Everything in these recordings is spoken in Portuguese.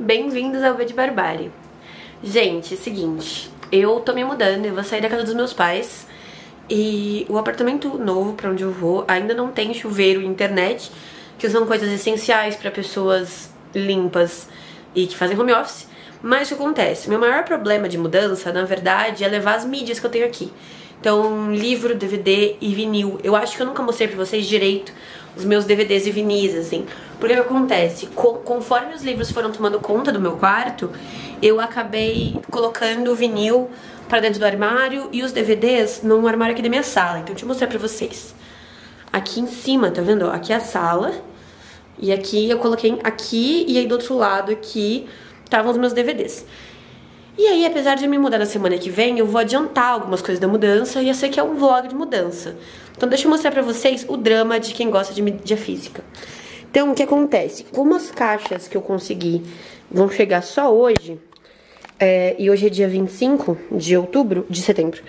Bem-vindos ao B de Barbárie. Gente, é o seguinte, eu tô me mudando, eu vou sair da casa dos meus pais e o apartamento novo pra onde eu vou ainda não tem chuveiro e internet, que são coisas essenciais pra pessoas limpas e que fazem home office, mas o que acontece? Meu maior problema de mudança, na verdade, é levar as mídias que eu tenho aqui. Então, livro, DVD e vinil. Eu acho que eu nunca mostrei pra vocês direito os meus DVDs e vinis, assim. Porque o que acontece? Conforme os livros foram tomando conta do meu quarto, eu acabei colocando o vinil pra dentro do armário e os DVDs num armário aqui da minha sala. Então, deixa eu mostrar pra vocês. Aqui em cima, tá vendo? Aqui é a sala. E aqui eu coloquei aqui e aí do outro lado aqui estavam os meus DVDs. E aí, apesar de eu me mudar na semana que vem, eu vou adiantar algumas coisas da mudança e eu sei que é um vlog de mudança. Então deixa eu mostrar pra vocês o drama de quem gosta de mídia física. Então, o que acontece? Como as caixas que eu consegui vão chegar só hoje, e hoje é dia 25 de outubro, de setembro,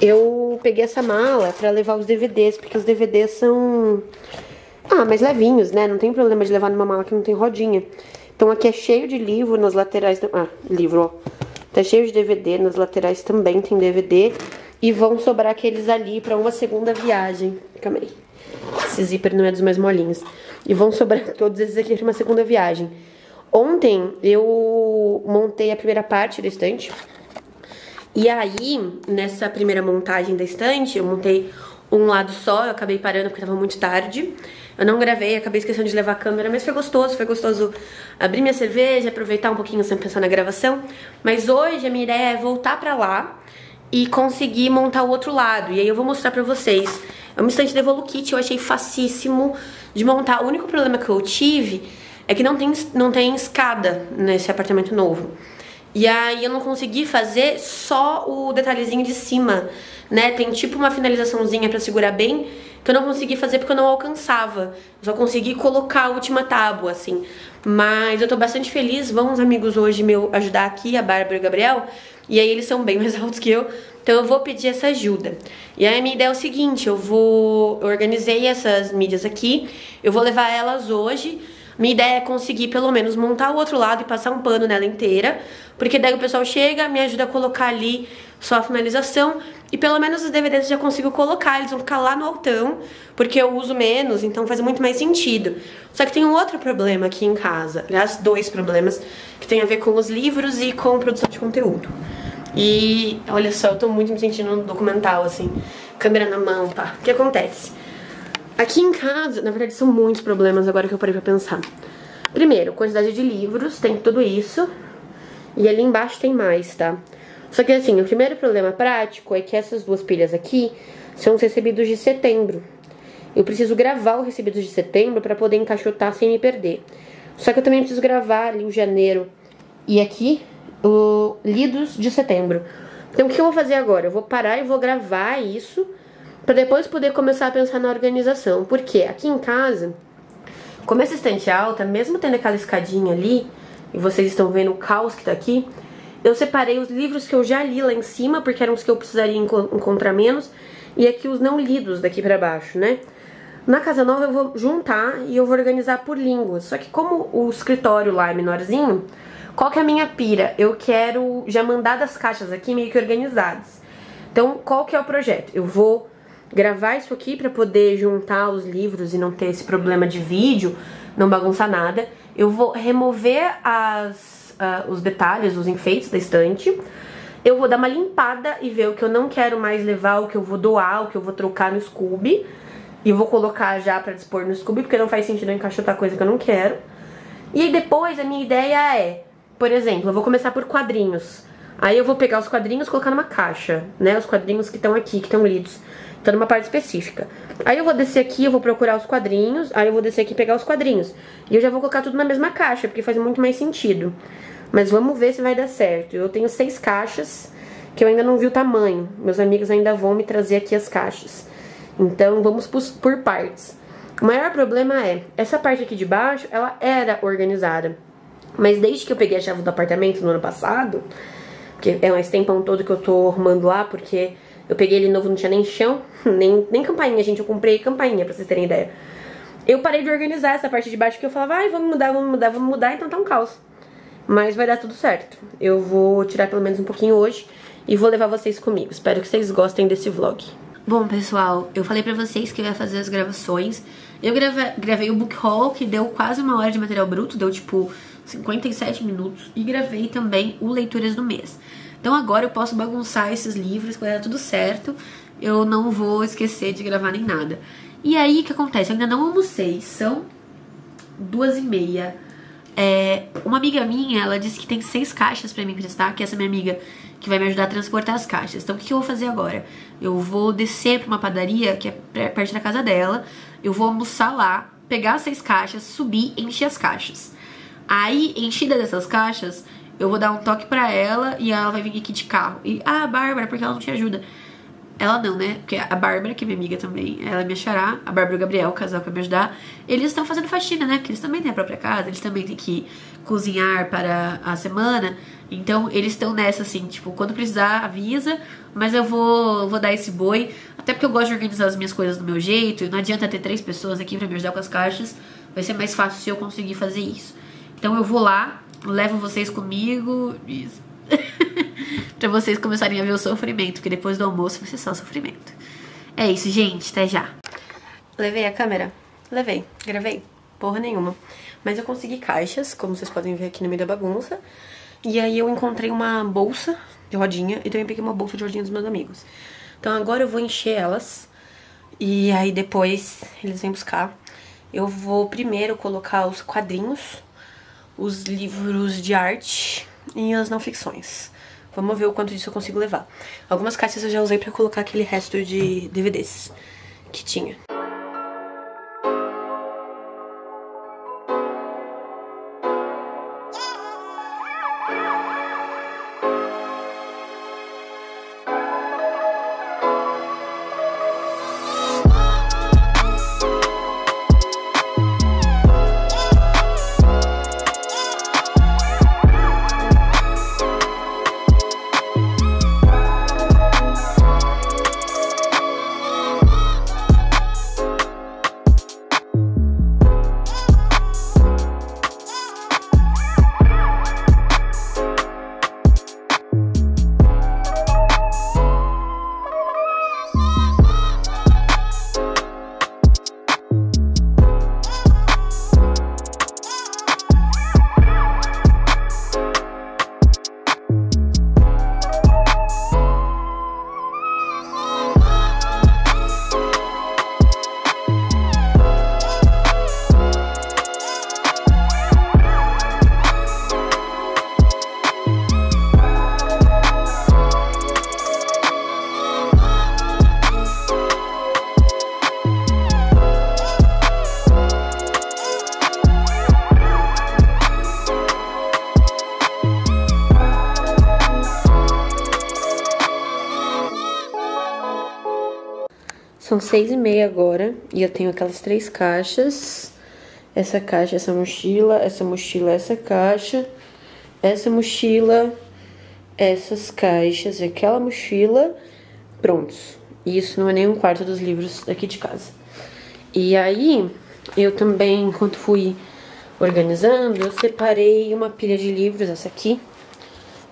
eu peguei essa mala pra levar os DVDs, porque os DVDs são... Ah, mas levinhos, né? Não tem problema de levar numa mala que não tem rodinha. Então aqui é cheio de livro nas laterais... Ah, livro, ó. Tá cheio de DVD, nas laterais também tem DVD. E vão sobrar aqueles ali pra uma segunda viagem. Calma aí. Esse zíper não é dos mais molinhos. E vão sobrar todos esses aqui pra uma segunda viagem. Ontem eu montei a primeira parte da estante. E aí, nessa primeira montagem da estante, eu montei um lado só. Eu acabei parando porque tava muito tarde. Eu não gravei, acabei esquecendo de levar a câmera, mas foi gostoso abrir minha cerveja, aproveitar um pouquinho sem pensar na gravação. Mas hoje a minha ideia é voltar pra lá e conseguir montar o outro lado. E aí eu vou mostrar pra vocês. É uma estante da Evolukit, eu achei facíssimo de montar. O único problema que eu tive é que não tem escada nesse apartamento novo. E aí eu não consegui fazer só o detalhezinho de cima, né? Tem tipo uma finalizaçãozinha pra segurar bem, que eu não consegui fazer porque eu não alcançava. Eu só consegui colocar a última tábua, assim. Mas eu tô bastante feliz, vão os amigos hoje me ajudar aqui, a Bárbara e o Gabriel. E aí eles são bem mais altos que eu, então eu vou pedir essa ajuda. E aí a minha ideia é o seguinte, eu organizei essas mídias aqui, eu vou levar elas hoje. Minha ideia é conseguir pelo menos montar o outro lado e passar um pano nela inteira, porque daí o pessoal chega, me ajuda a colocar ali só a finalização, e pelo menos os DVDs eu já consigo colocar, eles vão ficar lá no altão, porque eu uso menos, então faz muito mais sentido. Só que tem um outro problema aqui em casa, aliás, dois problemas, que tem a ver com os livros e com produção de conteúdo. E olha só, eu tô muito me sentindo no documental, assim, câmera na mão, pá. O que acontece? Aqui em casa, na verdade, são muitos problemas agora que eu parei pra pensar. Primeiro, quantidade de livros, tem tudo isso. E ali embaixo tem mais, tá? Só que assim, o primeiro problema prático é que essas duas pilhas aqui são os recebidos de setembro. Eu preciso gravar os recebidos de setembro pra poder encaixotar sem me perder. Só que eu também preciso gravar ali o janeiro e aqui o lidos de setembro. Então o que eu vou fazer agora? Eu vou parar e vou gravar isso, pra depois poder começar a pensar na organização. Porque aqui em casa, como essa estante é alta, mesmo tendo aquela escadinha ali, e vocês estão vendo o caos que tá aqui, eu separei os livros que eu já li lá em cima, porque eram os que eu precisaria encontrar menos, e aqui os não lidos daqui pra baixo, né? Na casa nova eu vou juntar e eu vou organizar por língua. Só que como o escritório lá é menorzinho, qual que é a minha pira? Eu quero já mandar das caixas aqui meio que organizadas. Então, qual que é o projeto? Eu vou gravar isso aqui pra poder juntar os livros e não ter esse problema de vídeo, não bagunçar nada. Eu vou remover os detalhes, os enfeites da estante. Eu vou dar uma limpada e ver o que eu não quero mais levar, o que eu vou doar, o que eu vou trocar no Skoob. E vou colocar já pra dispor no Skoob, porque não faz sentido eu encaixotar coisa que eu não quero. E aí depois a minha ideia é, por exemplo, eu vou começar por quadrinhos. Aí eu vou pegar os quadrinhos e colocar numa caixa, né? Os quadrinhos que estão aqui, que estão lidos. Tá numa parte específica. Aí eu vou descer aqui, eu vou procurar os quadrinhos. Aí eu vou descer aqui e pegar os quadrinhos. E eu já vou colocar tudo na mesma caixa, porque faz muito mais sentido. Mas vamos ver se vai dar certo. Eu tenho 6 caixas, que eu ainda não vi o tamanho. Meus amigos ainda vão me trazer aqui as caixas. Então vamos por partes. O maior problema é, essa parte aqui de baixo, ela era organizada. Mas desde que eu peguei a chave do apartamento no ano passado, porque é esse tempão todo que eu tô arrumando lá, porque... eu peguei ele novo, não tinha nem chão, nem campainha, gente. Eu comprei campainha, pra vocês terem ideia. Eu parei de organizar essa parte de baixo, que eu falava, ai, vamos mudar, então tá um caos. Mas vai dar tudo certo. Eu vou tirar pelo menos um pouquinho hoje e vou levar vocês comigo. Espero que vocês gostem desse vlog. Bom, pessoal, eu falei pra vocês que eu ia fazer as gravações. Eu gravei o book haul, que deu quase uma hora de material bruto, deu tipo 57 minutos. E gravei também o Leituras do Mês. Então agora eu posso bagunçar esses livros, quando der tudo certo, eu não vou esquecer de gravar nem nada. E aí, o que acontece? Eu ainda não almocei, são 2:30. Uma amiga minha, ela disse que tem 6 caixas pra me emprestar, que essa minha amiga que vai me ajudar a transportar as caixas. Então o que eu vou fazer agora? Eu vou descer pra uma padaria, que é perto da casa dela, eu vou almoçar lá, pegar as 6 caixas, subir e encher as caixas. Aí, enchida dessas caixas, eu vou dar um toque pra ela e ela vai vir aqui de carro. E, ah, Bárbara, porque ela não te ajuda? Ela não, né? Porque a Bárbara, que é minha amiga também, ela me achará, a Bárbara e o Gabriel, o casal que vai me ajudar, eles estão fazendo faxina, né? Porque eles também têm a própria casa, eles também têm que cozinhar para a semana. Então, eles estão nessa, assim, tipo, quando precisar, avisa, mas eu vou dar esse boi. Até porque eu gosto de organizar as minhas coisas do meu jeito, e não adianta ter 3 pessoas aqui pra me ajudar com as caixas. Vai ser mais fácil se eu conseguir fazer isso. Então, eu vou lá, levo vocês comigo e... pra vocês começarem a ver o sofrimento, porque depois do almoço vai ser só sofrimento. É isso, gente, até já. Levei a câmera? Levei, gravei? Porra nenhuma. Mas eu consegui caixas, como vocês podem ver aqui no meio da bagunça. E aí eu encontrei uma bolsa de rodinha e também peguei uma bolsa de rodinha dos meus amigos. Então agora eu vou encher elas e aí depois eles vêm buscar. Eu vou primeiro colocar os quadrinhos, os livros de arte e as não ficções. Vamos ver o quanto disso eu consigo levar. Algumas caixas eu já usei pra colocar aquele resto de DVDs que tinha. São 6:30 agora e eu tenho aquelas 3 caixas, essa caixa, essa mochila, essa mochila, essa caixa, essa mochila, essas caixas e aquela mochila, prontos. E isso não é nem um quarto dos livros daqui de casa. E aí, eu também, enquanto fui organizando, eu separei uma pilha de livros, essa aqui,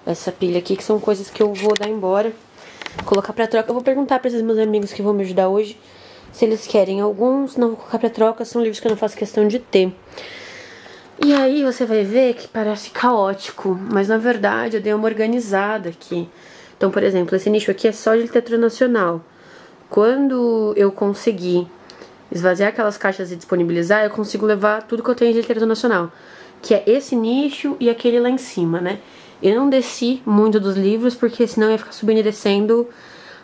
essa pilha aqui, que são coisas que eu vou dar embora. Colocar pra troca, eu vou perguntar pra esses meus amigos que vão me ajudar hoje se eles querem alguns, não vou colocar pra troca, são livros que eu não faço questão de ter. E aí você vai ver que parece caótico, mas na verdade eu dei uma organizada aqui. Então, por exemplo, esse nicho aqui é só de literatura nacional. Quando eu conseguir esvaziar aquelas caixas e disponibilizar, eu consigo levar tudo que eu tenho de literatura nacional, que é esse nicho e aquele lá em cima, né? Eu não desci muito dos livros, porque senão eu ia ficar subindo e descendo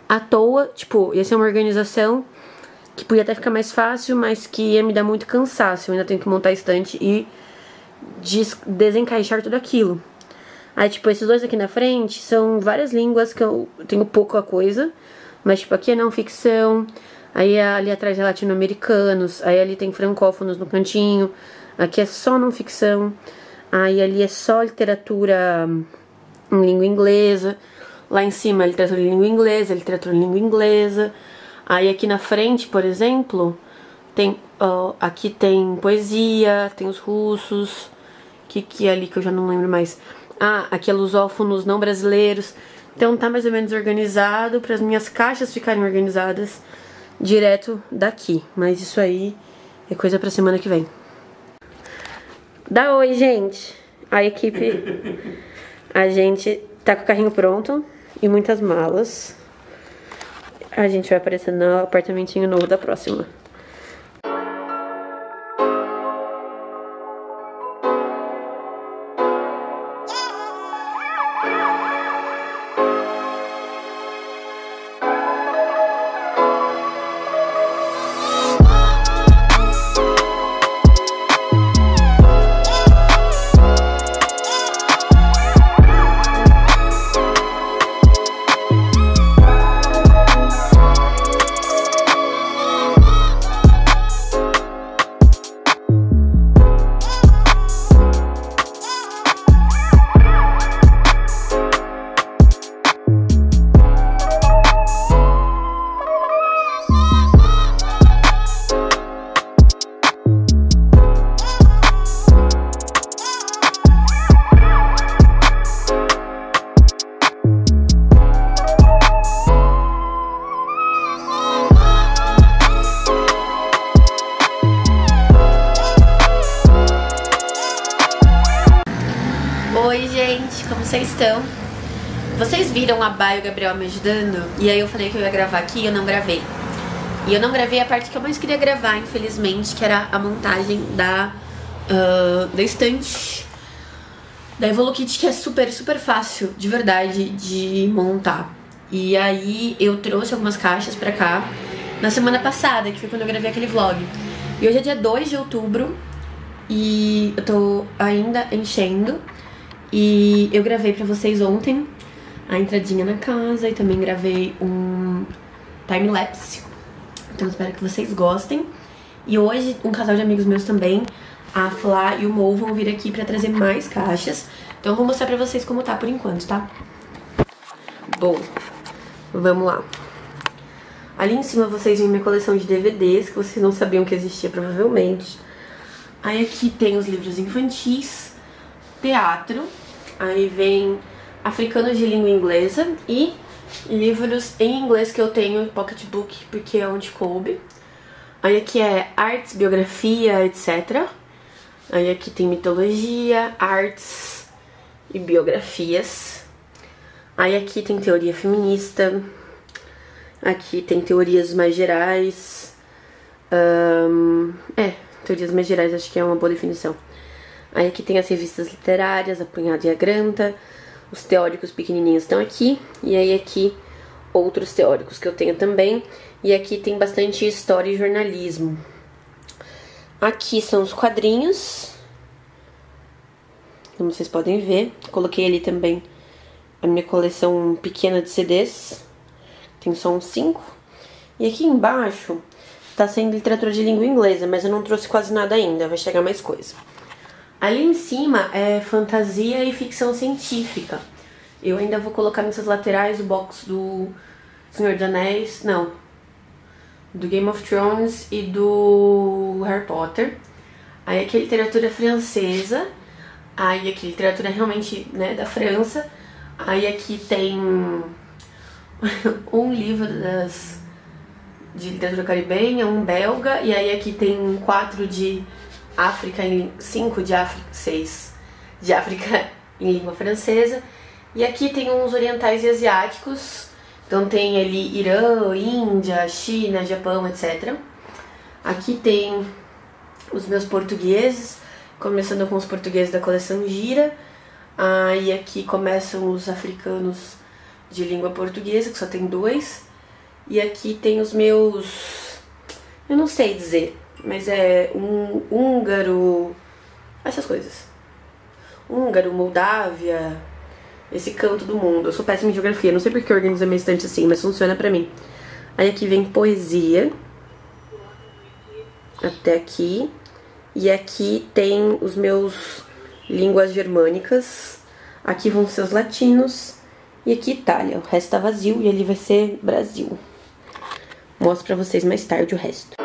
à toa. Tipo, ia ser uma organização que podia até ficar mais fácil, mas que ia me dar muito cansaço. Eu ainda tenho que montar a estante e desencaixar tudo aquilo. Aí, tipo, esses dois aqui na frente são várias línguas que eu tenho pouca coisa. Mas, tipo, aqui é não ficção, aí ali atrás é latino-americanos, aí ali tem francófonos no cantinho, aqui é só não ficção. Aí ali é só literatura em língua inglesa. Lá em cima é literatura em língua inglesa, literatura em língua inglesa. Aí aqui na frente, por exemplo, tem, ó, aqui tem poesia, tem os russos. que é ali que eu já não lembro mais. Ah, aqui é lusófonos não brasileiros. Então tá mais ou menos organizado para as minhas caixas ficarem organizadas direto daqui. Mas isso aí é coisa pra semana que vem. Dá oi, gente! A equipe... A gente tá com o carrinho pronto e muitas malas. A gente vai aparecer no apartamentinho novo da próxima. Então, vocês viram a Bá e o Gabriel me ajudando? E aí eu falei que eu ia gravar aqui e eu não gravei. E eu não gravei a parte que eu mais queria gravar, infelizmente, que era a montagem da estante da Evolukit, que é super, super fácil, de verdade, de montar. E aí eu trouxe algumas caixas pra cá na semana passada, que foi quando eu gravei aquele vlog. E hoje é dia 2 de outubro e eu tô ainda enchendo. E eu gravei pra vocês ontem a entradinha na casa e também gravei um time-lapse. Então espero que vocês gostem. E hoje um casal de amigos meus também, a Flá e o Mo, vão vir aqui pra trazer mais caixas. Então eu vou mostrar pra vocês como tá por enquanto, tá? Bom, vamos lá. Ali em cima vocês veem minha coleção de DVDs, que vocês não sabiam que existia provavelmente. Aí aqui tem os livros infantis, teatro, aí vem africanos de língua inglesa e livros em inglês que eu tenho em pocketbook, porque é onde coube. Aí aqui é artes, biografia, etc. Aí aqui tem mitologia, artes e biografias. Aí aqui tem teoria feminista. Aqui tem teorias mais gerais. Teorias mais gerais acho que é uma boa definição. Aí aqui tem as revistas literárias, a Punhada e a Granta. Os teóricos pequenininhos estão aqui. E aí aqui outros teóricos que eu tenho também. E aqui tem bastante história e jornalismo. Aqui são os quadrinhos, como vocês podem ver. Coloquei ali também a minha coleção pequena de CDs. Tem só uns 5. E aqui embaixo tá sendo literatura de língua inglesa, mas eu não trouxe quase nada ainda, vai chegar mais coisa. Ali em cima é fantasia e ficção científica. Eu ainda vou colocar nessas laterais o box do Senhor dos Anéis, não, do Game of Thrones e do Harry Potter. Aí aqui é literatura francesa. Aí aqui literatura realmente, né, da França. Aí aqui tem um livro de literatura caribenha, um belga. E aí aqui tem 4 de África, 5 de África, 6 de África em língua francesa. E aqui tem uns orientais e asiáticos. Então tem ali Irã, Índia, China, Japão, etc. Aqui tem os meus portugueses, começando com os portugueses da coleção Gira. Aí aqui começam os africanos de língua portuguesa, que só tem 2. E aqui tem os meus... eu não sei dizer, mas é um húngaro, essas coisas. Húngaro, Moldávia, esse canto do mundo. Eu sou péssima em geografia, não sei porque eu organizo a minha estante assim, mas funciona pra mim. Aí aqui vem poesia, até aqui. E aqui tem os meus línguas germânicas. Aqui vão ser os latinos. E aqui Itália, o resto tá vazio e ali vai ser Brasil. Mostro pra vocês mais tarde o resto.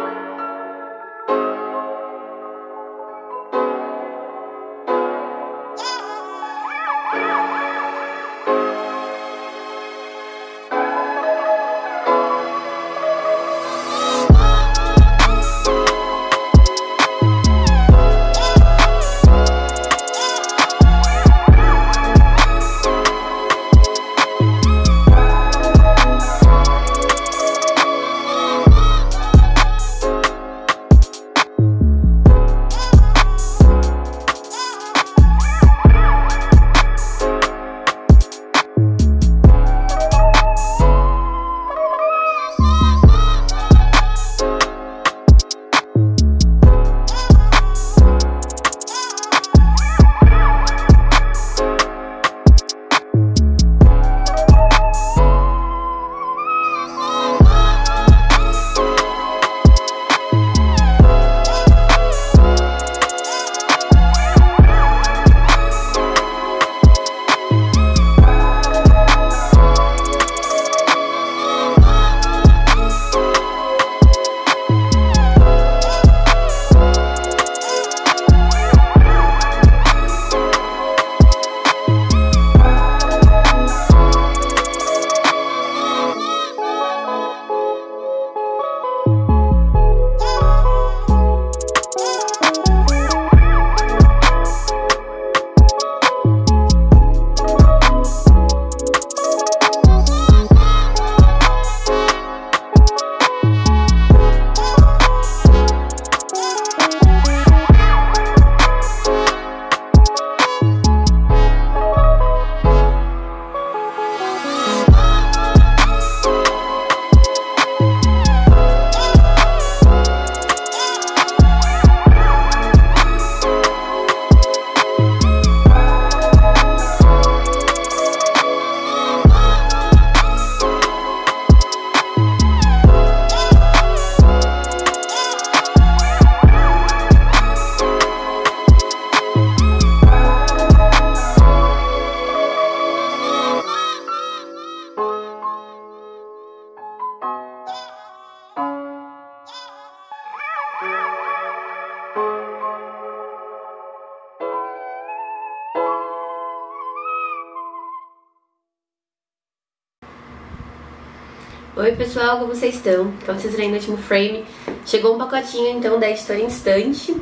Oi pessoal, como vocês estão? Como vocês viram no último frame, chegou um pacotinho então da Editora Instante,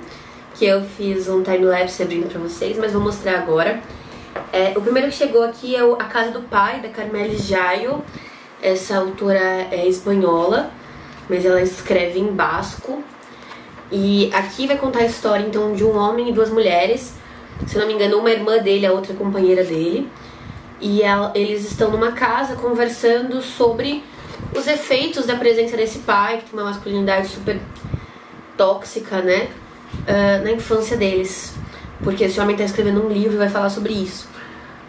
que eu fiz um time-lapse abrindo pra vocês, mas vou mostrar agora. O primeiro que chegou aqui é A Casa do Pai, da Carmela Jairo. Essa autora é espanhola, mas ela escreve em basco. E aqui vai contar a história então de um homem e duas mulheres, se não me engano uma irmã dele, a outra companheira dele. E eles estão numa casa conversando sobre os efeitos da presença desse pai, que tem uma masculinidade super tóxica, né, na infância deles. Porque esse homem está escrevendo um livro e vai falar sobre isso.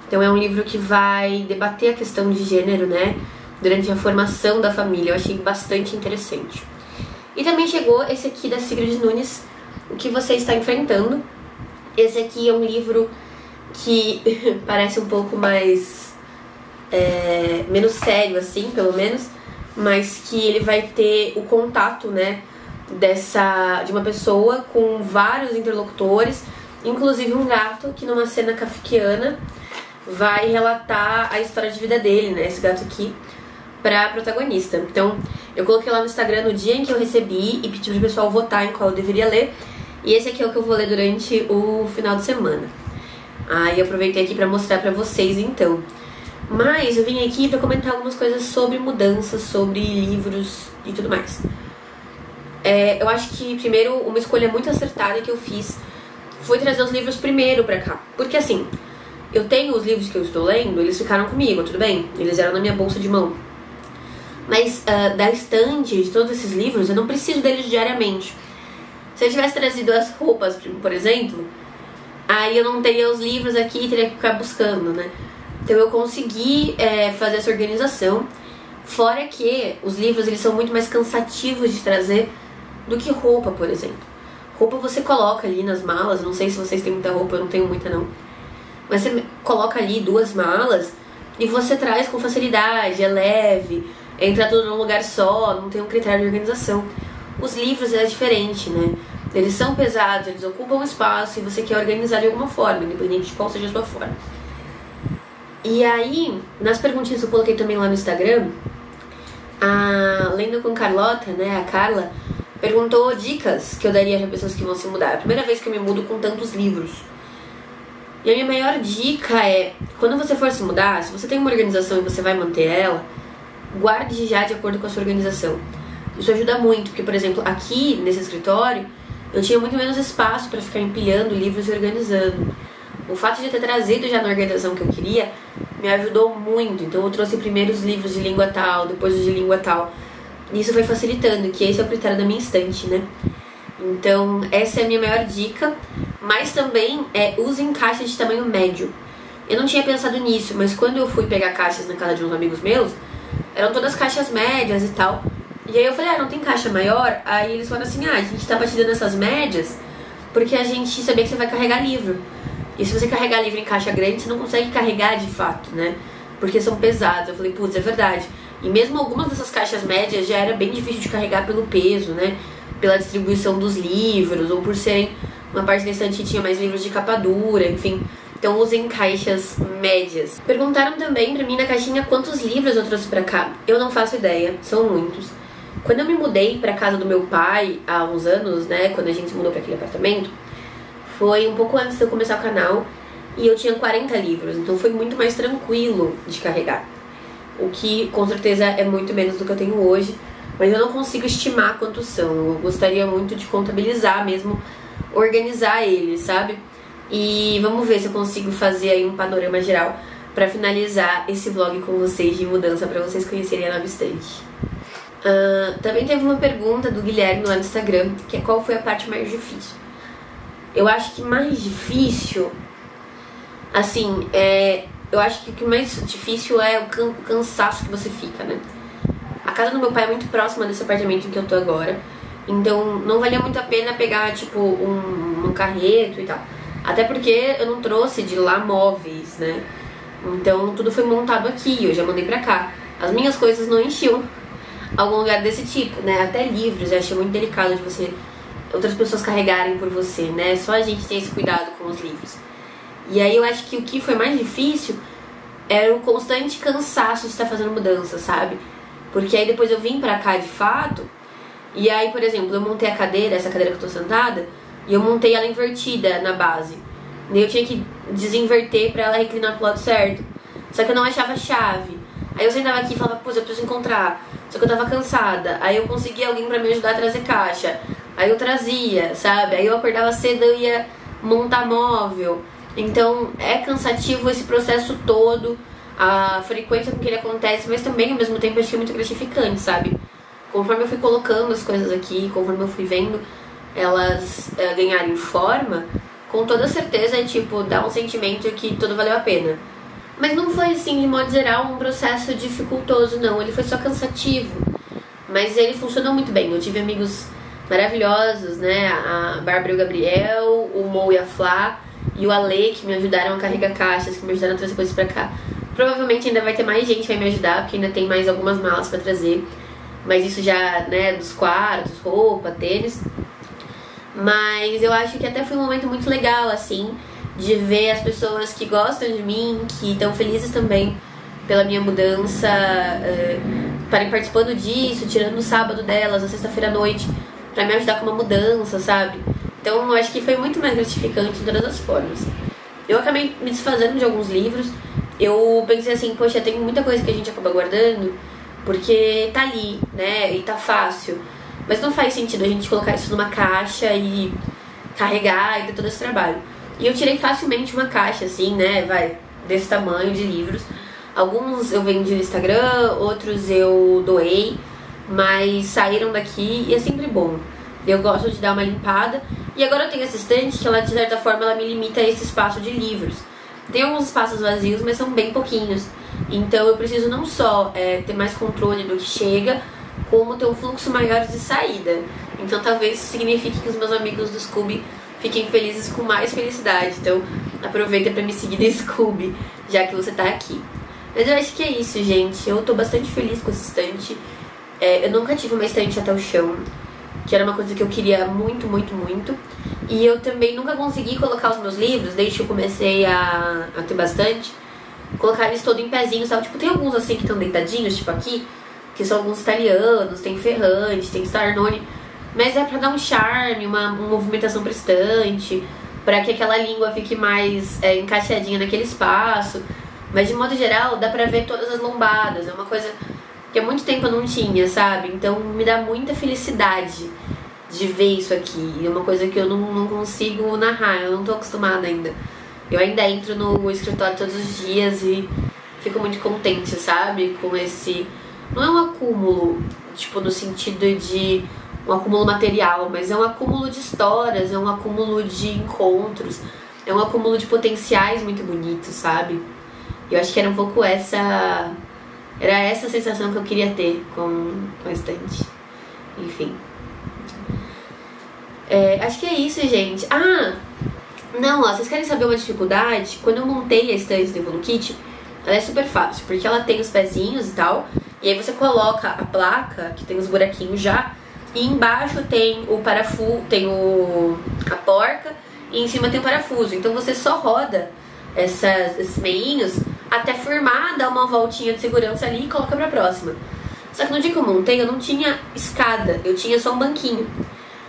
Então é um livro que vai debater a questão de gênero, né, durante a formação da família. Eu achei bastante interessante. E também chegou esse aqui da Sigrid Nunes, O Que Você Está Enfrentando. Esse aqui é um livro que parece um pouco mais... menos sério, assim, pelo menos, mas que ele vai ter o contato, né, de uma pessoa com vários interlocutores, inclusive um gato que numa cena kafkiana vai relatar a história de vida dele, né, esse gato aqui, pra protagonista. Então, eu coloquei lá no Instagram no dia em que eu recebi e pedi pro pessoal votar em qual eu deveria ler, e esse aqui é o que eu vou ler durante o final de semana. Aí eu aproveitei aqui pra mostrar pra vocês, então. Mas eu vim aqui pra comentar algumas coisas sobre mudanças, sobre livros e tudo mais. Eu acho que, primeiro, uma escolha muito acertada que eu fiz foi trazer os livros primeiro pra cá. Porque, assim, eu tenho os livros que eu estou lendo, eles ficaram comigo, tudo bem? Eles eram na minha bolsa de mão. Mas da estante de todos esses livros, eu não preciso deles diariamente. Se eu tivesse trazido as roupas, por exemplo, aí eu não teria os livros aqui e teria que ficar buscando, né? Então eu consegui fazer essa organização, fora que os livros eles são muito mais cansativos de trazer do que roupa, por exemplo. Roupa você coloca ali nas malas, não sei se vocês têm muita roupa, eu não tenho muita não. Mas você coloca ali duas malas e você traz com facilidade, é leve, entra tudo num lugar só, não tem um critério de organização. Os livros é diferente, né? Eles são pesados, eles ocupam espaço e você quer organizar de alguma forma, independente de qual seja a sua forma. E aí, nas perguntinhas que eu coloquei também lá no Instagram, a Lendo com Carlota, né, a Carla, perguntou dicas que eu daria para pessoas que vão se mudar. É a primeira vez que eu me mudo com tantos livros. E a minha maior dica é, quando você for se mudar, se você tem uma organização e você vai manter ela, guarde já de acordo com a sua organização. Isso ajuda muito, porque, por exemplo, aqui nesse escritório, eu tinha muito menos espaço para ficar empilhando livros e organizando. O fato de ter trazido já na organização que eu queria me ajudou muito. Então eu trouxe primeiro os livros de língua tal, depois os de língua tal. E isso foi facilitando, que esse é o critério da minha estante, né? Então essa é a minha maior dica. Mas também usem caixas de tamanho médio. Eu não tinha pensado nisso, mas quando eu fui pegar caixas na casa de uns amigos meus, eram todas caixas médias e tal. E aí eu falei, não tem caixa maior? Aí eles falaram assim, a gente tá batendo nessas médias porque a gente sabia que você vai carregar livro. E se você carregar livro em caixa grande, você não consegue carregar de fato, né? Porque são pesados. Eu falei, putz, é verdade. E mesmo algumas dessas caixas médias já era bem difícil de carregar pelo peso, né? Pela distribuição dos livros, ou por serem uma parte da estante tinha mais livros de capa dura, enfim. Então usem caixas médias. Perguntaram também pra mim na caixinha quantos livros eu trouxe pra cá. Eu não faço ideia, são muitos. Quando eu me mudei pra casa do meu pai há uns anos, né? Quando a gente se mudou pra aquele apartamento, foi um pouco antes de eu começar o canal e eu tinha 40 livros, então foi muito mais tranquilo de carregar. O que com certeza é muito menos do que eu tenho hoje, mas eu não consigo estimar quantos são. Eu gostaria muito de contabilizar mesmo, organizar eles, sabe? E vamos ver se eu consigo fazer aí um panorama geral pra finalizar esse vlog com vocês de mudança, pra vocês conhecerem a nova estante. Também teve uma pergunta do Guilherme lá no Instagram, que é qual foi a parte mais difícil. Eu acho que mais difícil, assim, eu acho que o que mais difícil é o cansaço que você fica, né? A casa do meu pai é muito próxima desse apartamento em que eu tô agora, então não valia muito a pena pegar, tipo, um carreto e tal. Até porque eu não trouxe de lá móveis, né? Então tudo foi montado aqui, eu já mandei pra cá. As minhas coisas não enchiam algum lugar desse tipo, né? Até livros, eu achei muito delicado de você... outras pessoas carregarem por você, né? Só a gente tem esse cuidado com os livros. E aí eu acho que o que foi mais difícil era o constante cansaço de estar fazendo mudança, sabe? Porque aí depois eu vim pra cá de fato. E aí, por exemplo, eu montei a cadeira, essa cadeira que eu tô sentada, e eu montei ela invertida na base. E eu tinha que desinverter pra ela reclinar pro lado certo. Só que eu não achava chave. Aí eu sentava aqui e falava, pô, eu preciso encontrar. Só que eu tava cansada. Aí eu conseguia alguém pra me ajudar a trazer caixa. Aí eu trazia, sabe? Aí eu acordava cedo, eu ia montar móvel. Então é cansativo esse processo todo, a frequência com que ele acontece, mas também ao mesmo tempo acho que é muito gratificante, sabe? Conforme eu fui colocando as coisas aqui, conforme eu fui vendo elas ganharem forma, com toda certeza é tipo, dá um sentimento que tudo valeu a pena. Mas não foi assim, de modo geral, um processo dificultoso, não. Ele foi só cansativo, mas ele funcionou muito bem. Eu tive amigos maravilhosos, né? A Bárbara e o Gabriel, o Mo e a Flá e o Ale, que me ajudaram a carregar caixas, que me ajudaram a trazer coisas pra cá. Provavelmente ainda vai ter mais gente que vai me ajudar, porque ainda tem mais algumas malas pra trazer. Mas isso já, né, dos quartos, roupa, tênis. Mas eu acho que até foi um momento muito legal, assim, de ver as pessoas que gostam de mim, que estão felizes também pela minha mudança, participando disso, tirando o sábado delas, a sexta-feira à noite, pra me ajudar com uma mudança, sabe? Então eu acho que foi muito mais gratificante de todas as formas. Eu acabei me desfazendo de alguns livros. Eu pensei assim, poxa, tem muita coisa que a gente acaba guardando porque tá ali, né, e tá fácil. Mas não faz sentido a gente colocar isso numa caixa e carregar e ter todo esse trabalho. E eu tirei facilmente uma caixa, assim, né, vai, desse tamanho de livros. Alguns eu vendi no Instagram, outros eu doei, mas saíram daqui e é sempre bom. Eu gosto de dar uma limpada. E agora eu tenho essa estante que ela, de certa forma, ela me limita a esse espaço de livros. Tem alguns espaços vazios, mas são bem pouquinhos. Então eu preciso não só ter mais controle do que chega, como ter um fluxo maior de saída. Então talvez signifique que os meus amigos do Skoob fiquem felizes com mais felicidade. Então aproveita pra me seguir no Skoob, já que você tá aqui. Mas eu acho que é isso, gente. Eu tô bastante feliz com essa estante. Eu nunca tive uma estante até o chão, que era uma coisa que eu queria muito, muito, muito. E eu também nunca consegui colocar os meus livros, desde que eu comecei a ter bastante, colocar eles todos em pezinho, sabe? Tipo, tem alguns assim que estão deitadinhos, tipo aqui, que são alguns italianos, tem Ferrante, tem Starnone, mas é pra dar um charme, uma movimentação pra estante, pra que aquela língua fique mais encaixadinha naquele espaço. Mas de modo geral, dá pra ver todas as lombadas, é uma coisa que há muito tempo eu não tinha, sabe? Então me dá muita felicidade de ver isso aqui. É uma coisa que eu não consigo narrar, eu não tô acostumada ainda. Eu ainda entro no escritório todos os dias e fico muito contente, sabe? Com esse... Não é um acúmulo, tipo, no sentido de um acúmulo material, mas é um acúmulo de histórias, é um acúmulo de encontros, é um acúmulo de potenciais muito bonitos, sabe? Eu acho que era um pouco essa... Era essa a sensação que eu queria ter com a estante. Enfim. Acho que é isso, gente. Ah! Não, ó, vocês querem saber uma dificuldade? Quando eu montei a estante do Evolukit, ela é super fácil, porque ela tem os pezinhos e tal, e aí você coloca a placa, que tem os buraquinhos já, e embaixo tem o parafuso, tem a porca, e em cima tem o parafuso. Então você só roda esses meinhos até firmar, dá uma voltinha de segurança ali e coloca pra próxima. Só que no dia que eu montei, eu não tinha escada, eu tinha só um banquinho.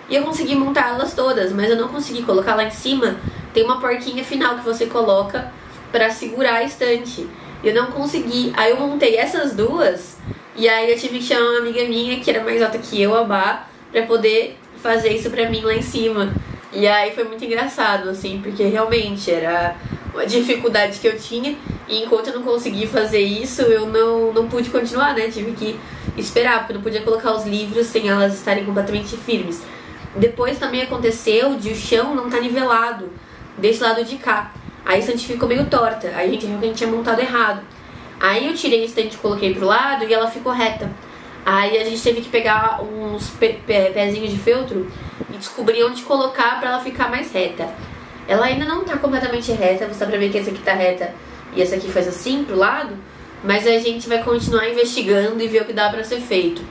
E eu consegui montar elas todas, mas eu não consegui colocar lá em cima. Tem uma porquinha final que você coloca pra segurar a estante. Eu não consegui. Aí eu montei essas duas, e aí eu tive que chamar uma amiga minha, que era mais alta que eu, a Bá, pra poder fazer isso pra mim lá em cima. E aí foi muito engraçado, assim, porque realmente era uma dificuldade que eu tinha. E enquanto eu não consegui fazer isso, eu não pude continuar, né? Tive que esperar, porque eu não podia colocar os livros sem elas estarem completamente firmes. Depois também aconteceu de o chão não estar nivelado desse lado de cá. Aí a estante ficou meio torta, aí a gente realmente tinha montado errado. Aí eu tirei a estante e coloquei pro lado e ela ficou reta. Aí a gente teve que pegar uns pezinhos de feltro e descobrir onde colocar pra ela ficar mais reta. Ela ainda não tá completamente reta, você dá pra ver que essa aqui tá reta e essa aqui faz assim pro lado. Mas a gente vai continuar investigando e ver o que dá pra ser feito.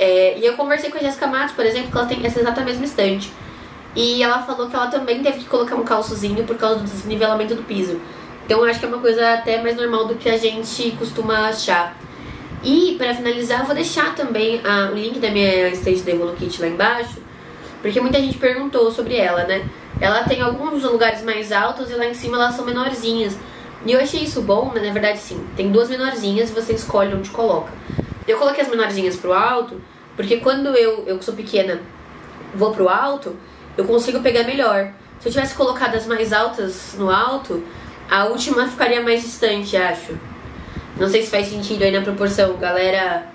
E eu conversei com a Jéssica Matos, por exemplo, que ela tem essa exata mesma estante. E ela falou que ela também teve que colocar um calçozinho por causa do desnivelamento do piso. Então eu acho que é uma coisa até mais normal do que a gente costuma achar. E para finalizar, eu vou deixar também o link da minha estante da Evolukit lá embaixo, porque muita gente perguntou sobre ela, né? Ela tem alguns lugares mais altos e lá em cima elas são menorzinhas. E eu achei isso bom, mas na verdade sim, tem duas menorzinhas e você escolhe onde coloca. Eu coloquei as menorzinhas pro alto, porque quando eu que sou pequena, vou pro alto, eu consigo pegar melhor. Se eu tivesse colocado as mais altas no alto, a última ficaria mais distante, acho. Não sei se faz sentido aí na proporção, galera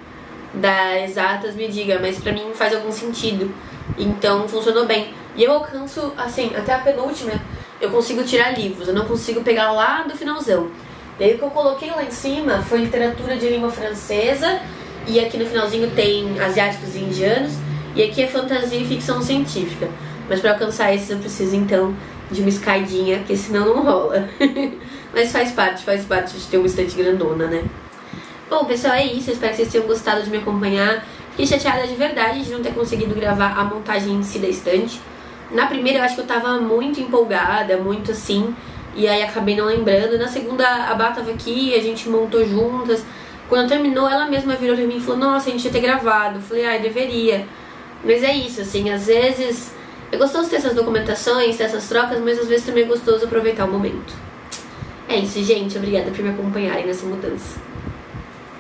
das exatas me diga, mas pra mim faz algum sentido. Então funcionou bem. E eu alcanço, assim, até a penúltima, eu consigo tirar livros, eu não consigo pegar lá do finalzão. E aí o que eu coloquei lá em cima foi literatura de língua francesa, e aqui no finalzinho tem asiáticos e indianos, e aqui é fantasia e ficção científica. Mas pra alcançar esses eu preciso então de uma escadinha, porque senão não rola. Mas faz parte de ter uma estante grandona, né? Bom, pessoal, é isso. Eu espero que vocês tenham gostado de me acompanhar. Fiquei chateada de verdade de não ter conseguido gravar a montagem em si da estante. Na primeira eu acho que eu tava muito empolgada, muito assim, e aí acabei não lembrando. Na segunda a Bá tava aqui, a gente montou juntas. Quando terminou, ela mesma virou pra mim e falou: nossa, a gente ia ter gravado. Eu falei: ai, deveria. Mas é isso, assim, às vezes é gostoso ter essas documentações, ter essas trocas, mas às vezes também é gostoso aproveitar o momento. É isso, gente. Obrigada por me acompanharem nessa mudança.